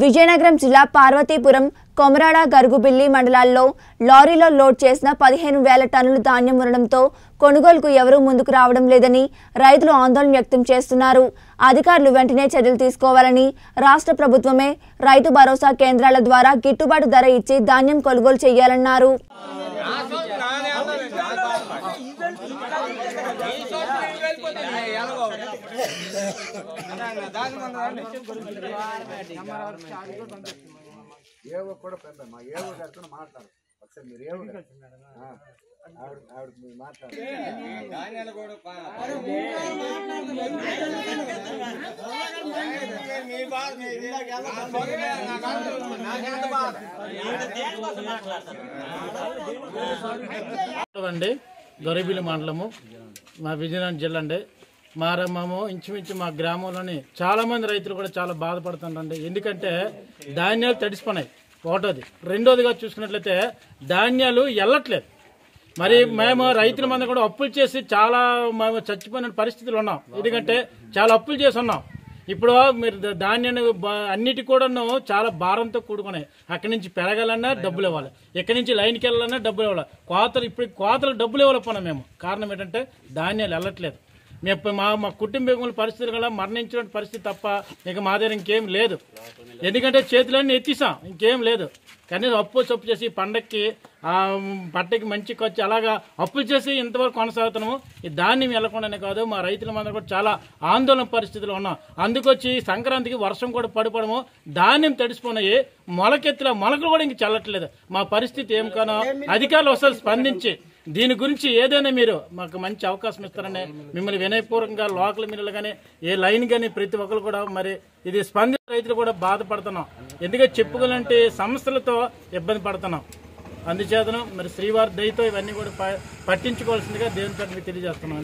విజయనగరం జిల్లా పార్వతీపురం కొమరాడ గర్గుబిల్లి మండలాల్లో లారీలో లోడ్ చేసిన 15,000 టన్నుల ధాన్యం ఉండడంతో కొనుగోలుకు ఎవరూ ముందుకు రావడం లేదని రైతులు ఆందోళన వ్యక్తం చేస్తున్నారు. అధికారులు వెంటనే చర్యలు తీసుకోవాలని రాష్ట్ర ప్రభుత్వమే రైతు భరోసా కేంద్రాల ద్వారా గిట్టుబాటు ధర ఇచ్చి ధాన్యం కొనుగోలు చేయాలన్నారు. గొర్రెబిల్లి మండలము మా విజయనగరం జిల్లా అండి. మారమ్మము ఇంచుమించు మా గ్రామంలోని చాలామంది రైతులు కూడా చాలా బాధపడుతుంటండి. ఎందుకంటే ధాన్యాలు తడిసిపోయినాయి ఒకటోది. రెండోదిగా చూసుకున్నట్లయితే ధాన్యాలు వెళ్ళట్లేదు. మరి మేము రైతుల మంది కూడా అప్పులు చేసి చాలా మేము చచ్చిపోయిన పరిస్థితులు ఉన్నాం. ఎందుకంటే చాలా అప్పులు చేసి ఉన్నాం. ఇప్పుడు మీరు ధాన్యాన్ని అన్నిటి కూడాను చాలా భారంతో కూడుకున్నాయి. అక్కడి నుంచి పెరగాలన్నా డబ్బులు ఇవ్వాలి, ఇక్కడి నుంచి లైన్కి వెళ్ళాలన్నా డబ్బులు ఇవ్వాలి. కోతలు ఇప్పుడు కోతలు డబ్బులు ఇవ్వలేకపోయినా మేము కారణం ఏంటంటే ధాన్యాలు వెళ్ళట్లేదు. మేము మా కుటుంబీకుల పరిస్థితులు కూడా మరణించిన పరిస్థితి తప్ప ఇక మా దగ్గర ఇంకేం లేదు. ఎందుకంటే చేతులన్నీ ఎత్తిసాం, ఇంకేం లేదు. కనీసం అప్పు చేసి పండక్కి ఆ పంటకి మంచి ఖర్చు అలాగా అప్పులు చేసి ఇంతవరకు కొనసాగుతున్నాము. ఈ ధాన్యం వెళ్లకుండానే కాదు మా రైతుల మందరం కూడా చాలా ఆందోళన పరిస్థితులు ఉన్నాం. అందుకొచ్చి సంక్రాంతికి వర్షం కూడా పడిపోవడము, ధాన్యం తడిసిపోయినాయి, మొలకెత్తిన మొలకలు కూడా ఇంక చల్లట్లేదు. మా పరిస్థితి ఏం కానో అధికారులు ఒకసారి స్పందించి దీని గురించి ఏదైనా మీరు మాకు మంచి అవకాశం ఇస్తారని మిమ్మల్ని వినయపూర్వకంగా లోకల్ మిల్లులు కానీ ఏ లైన్ కానీ ప్రతి ఒక్కరు కూడా మరి ఇది స్పందించిన రైతులు కూడా బాధపడుతున్నాం. ఎందుకంటే చెప్పుకోవాలంటే సంస్థలతో ఇబ్బంది పడుతున్నాం. అందుచేతను మరి శ్రీవారి దయతో ఇవన్నీ కూడా పట్టించుకోవాల్సిందిగా దేవుని తరపున తెలియజేస్తున్నాం.